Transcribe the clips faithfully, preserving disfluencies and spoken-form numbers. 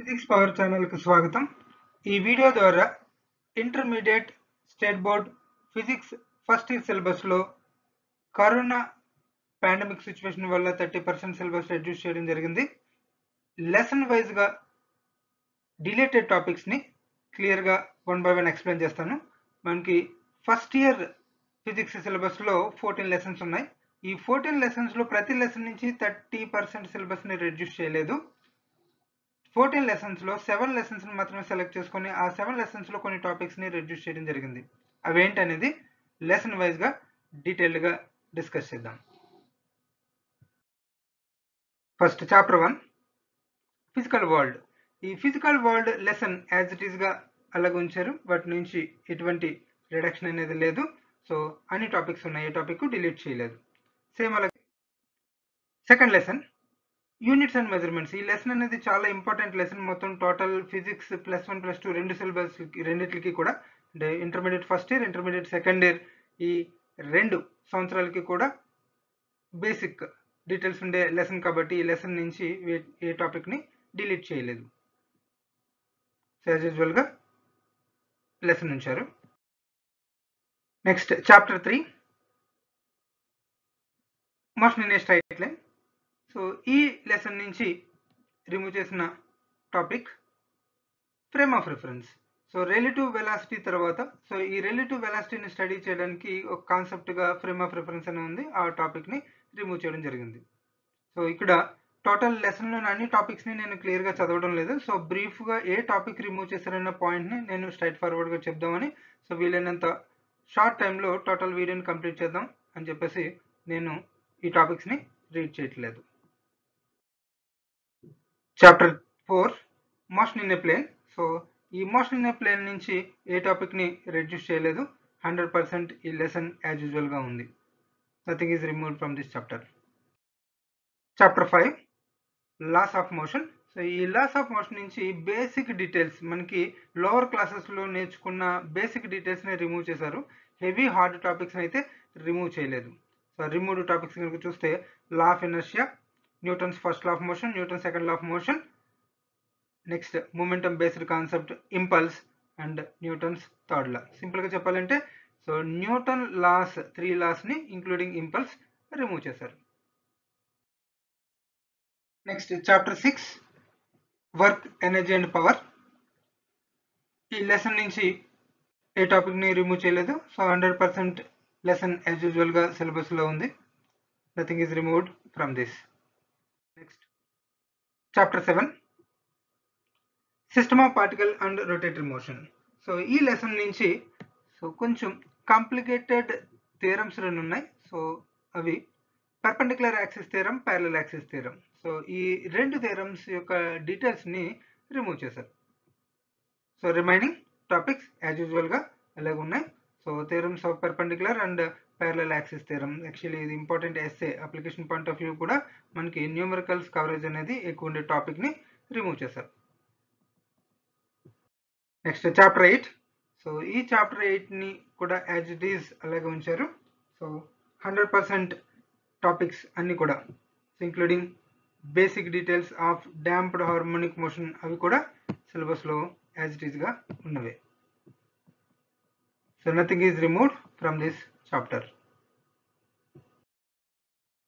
Physics power channel को स्वागतम। ई वीडियो द्वारा intermediate state board physics first year syllabus लो करोना पैंडमिक सिचुएशन वల్ల थर्टी परसेंट सिलेबस रिड्यूस చేయడం జరిగింది। लेसन वाइज గా డిలేటెడ్ టాపిక్స్ ని క్లియర్ గా వన్ బై వన్ ఎక్స్‌ప్లెయిన్ చేస్తాను। మనకి ఫస్ట్ ఇయర్ ఫిజిక్స్ సిలబస్ లో फोर्टीन లెసన్స్ ఉన్నాయి। ఈ फोर्टीन లెసన్స్ లో ప్రతి లెసన్ నుంచి थर्टी परसेंट సిలబస్ ని రిడ్యూస్ చేయలేదు। फोर्टीन లెసన్స్ లో सेवन లెసన్స్ ని మాత్రమే సెలెక్ట్ చేసుకొని ఆ सेवन లెసన్స్ లో కొన్ని టాపిక్స్ ని రిడ్యూస్ చేయడం జరిగింది। అవి ఏంటి అనేది లెసన్ వైస్ గా డీటెయిల్డ్ గా డిస్కస్ చేద్దాం। First chapter one physical world. ఈ physical world lesson as it is గా అలాగ ఉంచారు। వాటి నుంచి ఎటువంటి రిడక్షన్ అనేది లేదు। సో అన్ని టాపిక్స్ ఉన్నాయి, ఏ టాపిక్ డిలీట్ చేయలేదు। సేమ్ అలాగే second lesson units and measurements. ఈ లెసన్ అనేది చాలా ఇంపార్టెంట్ లెసన్। మొత్తం total physics plus one plus two రెండు సిలబస్ రెండింటికి కూడా, అంటే intermediate first year intermediate second year ఈ రెండు సంవత్సరాలకి కూడా బేసిక్ డీటెయిల్స్ ఉండే లెసన్ కాబట్టి ఈ లెసన్ నుంచి ఏ టాపిక్ని డిలీట్ చేయలేదు। సో యాజ్ యూజువల్గా లెసన్ ఉంచారు। Next chapter three motion in a straight line. So ఈ లెసన్ నుంచి రిమూవ్ చేసిన topic frame of reference. So relative velocity తర్వాత, సో ఈ రిలేటివ్ వెలాసిటీని స్టడీ చేయడానికి ఒక కాన్సెప్ట్గా ఫ్రేమ్ ఆఫ్ రిఫరెన్స్ అని ఉంది, ఆ టాపిక్ని రిమూవ్ చేయడం జరిగింది। సో ఇక్కడ టోటల్ లెసన్లోని అన్ని టాపిక్స్ని నేను క్లియర్గా చదవడం లేదు। సో బ్రీఫ్గా ఏ టాపిక్ రిమూవ్ చేశారన్న పాయింట్ని నేను స్ట్రైట్ ఫార్వర్డ్గా చెప్దామని, సో వీలైనంత షార్ట్ టైంలో టోటల్ వీడియోని కంప్లీట్ చేద్దాం అని చెప్పేసి నేను ఈ టాపిక్స్ని రీడ్ చేయట్లేదు। Chapter four motion in a plane. So ఈ మోషన్ ఇన్ ఏ ప్లేన్ నుంచి ఏ టాపిక్ని రిడ్యూస్ చేయలేదు। హండ్రెడ్ పర్సెంట్ ఈ లెసన్ యాజ్ యూజువల్గా ఉంది। Nothing is removed from this chapter. Chapter five laws of motion. So ఈ లాస్ ఆఫ్ మోషన్ నుంచి బేసిక్ డీటెయిల్స్, మనకి లోవర్ క్లాసెస్లో నేర్చుకున్న బేసిక్ డీటెయిల్స్ని రిమూవ్ చేశారు, హెవీ హార్డ్ టాపిక్స్ని అయితే రిమూవ్ చేయలేదు। సో రిమూవ్డ్ టాపిక్స్ కనుక చూస్తే law of inertia, Newton's first law of motion, Newton second law of motion, next momentum based concept impulse and Newton's third law. సింపుల్గా చెప్పాలంటే సో న్యూటన్ లాస్ త్రీ లాస్ని including impulse remove చేశారు। Next chapter six work energy and power. ఈ lesson నుంచి ఏ టాపిక్ని remove చేయలేదు। So hundred percent lesson as యూజువల్గా సిలబస్లో ఉంది। Nothing is removed from this. Next chapter seven system of particle and rotatory motion. So ఈ లెసన్ నుంచి సో కొంచెం కాంప్లికేటెడ్ థియరమ్స్ రెండు ఉన్నాయి। సో అవి perpendicular axis theorem, parallel axis theorem. So ఈ రెండు థియరమ్స్ యొక్క డీటెయిల్స్ని రిమూవ్ చేశారు। సో రిమైనింగ్ టాపిక్స్ యాజ్ యూజువల్గా అలాగే ఉన్నాయి। So theorems of perpendicular and parallel axis theorem, actually ఇది important SA application point of view కూడా మనకి న్యూమరికల్స్ కవరేజ్ అనేది ఎక్కువ ఉండే టాపిక్ని రిమూవ్ చేశారు। Next chapter eight. సో ఈ చాప్టర్ ఎయిట్ని కూడా యాజ్ ఇట్ ఈజ్ అలాగే ఉంచారు। సో హండ్రెడ్ పర్సెంట్ టాపిక్స్ అన్నీ కూడా, including basic details of damped harmonic motion, అవి కూడా సిలబస్లో యాజ్ ఇట్ ఈజ్గా ఉన్నవి। So nothing is removed from this chapter.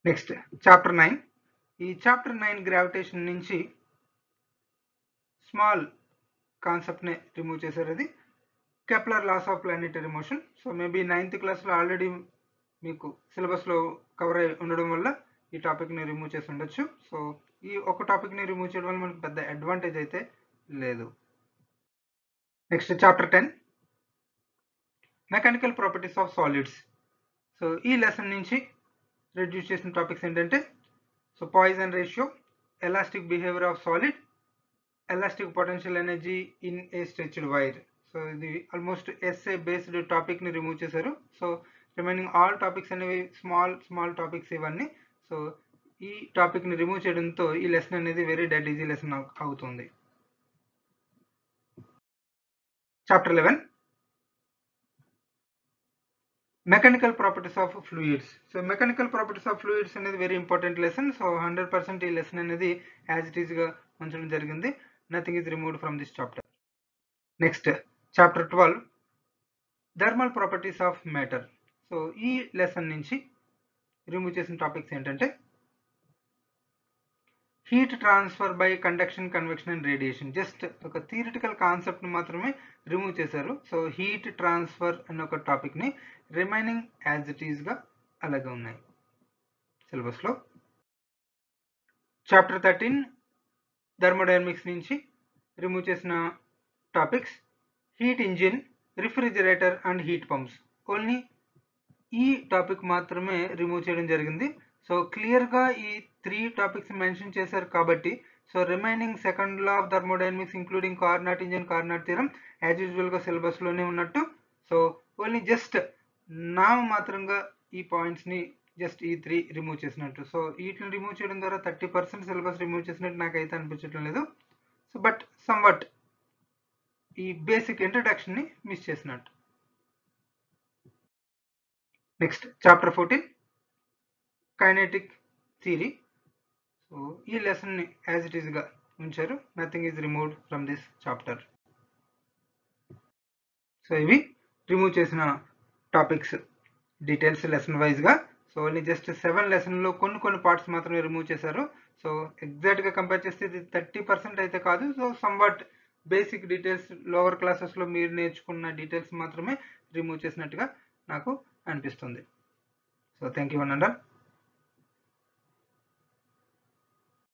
Next chapter nine. ఈ చాప్టర్ నైన్ గ్రావిటేషన్ నుంచి స్మాల్ కాన్సెప్ట్ని రిమూవ్ చేశారు, అది Kepler laws of planetary motion. So maybe ninth క్లాస్లో ఆల్రెడీ మీకు సిలబస్లో కవర్ అయి ఉండడం వల్ల ఈ టాపిక్ని రిమూవ్ చేసి ఉండొచ్చు। సో ఈ ఒక టాపిక్ని రిమూవ్ చేయడం వల్ల మనకు పెద్ద అడ్వాంటేజ్ అయితే లేదు। Next chapter ten mechanical properties of solids. So ఈ లెసన్ నుంచి రిడ్యూస్ చేసిన టాపిక్స్ ఏంటంటే so Poisson ratio, elastic behaviour of solid, elastic potential energy in a stretched wire. So ఇది ఆల్మోస్ట్ ఎస్ఏ బేస్డ్ టాపిక్ని రిమూవ్ చేశారు। So remaining all topics అనేవి small small topics ఇవన్నీ। So ఈ టాపిక్ని రిమూవ్ చేయడంతో ఈ లెసన్ అనేది వెరీ డెడ్ ఈజీ లెసన్ అవుతుంది। Chapter eleven mechanical properties of fluids. So mechanical properties of fluids అనేది very important lesson. So hundred percent ఈ లెసన్ అనేది యాజ్ ఇట్ ఈస్గా ఉంచడం జరిగింది। nothing is removed from this chapter. Next, chapter twelve, thermal properties of matter. So ee lesson nunchi remove chesina topics entante heat transfer by conduction, convection and radiation. Just oka theoretical concept ni maatrame remove chesaru. So heat transfer anna oka topic ni remaining as it is ga alaga unnai syllabus lo. Chapter thirteen thermodynamics nunchi remove chesina topics heat engine, refrigerator and heat pumps. Only ఈ topic మాత్రమే remove చేయడం జరిగింది. So clear గా ఈ three topics mention చేశారు కాబట్టి so remaining second law of thermodynamics including Carnot engine, Carnot theorem as usual గా syllabus లోనే ఉన్నట్టు. సో ఓన్లీ జస్ట్ నామ మాత్రంగా ఈ పాయింట్స్ ని జస్ట్ ఈ త్రీ రిమూవ్ చేసినట్టు. సో వీటిని రిమూవ్ చేయడం ద్వారా థర్టీ పర్సెంట్ సిలబస్ రిమూవ్ చేసినట్టు నాకైతే అనిపించడం లేదు. సో బట్ సమ్వట్ ఈ బేసిక్ ఇంట్రడక్షన్ ని మిస్ చేసినట్టు. Next, chapter fourteen, kinetic theory. So ee lesson as it is ga uncharu, nothing is removed from this chapter. So ivi remove chesina topics details lesson wise ga. So only just seven lesson lo konni konni parts maatrame remove chesaru. So exact ga compare chesthe thirty percent aithe kaadu. So somewhat basic details lower classes lo meer nerchukunna details maatrame remove chesinattuga naaku అనిపిస్తుంది. So thank you అనండి.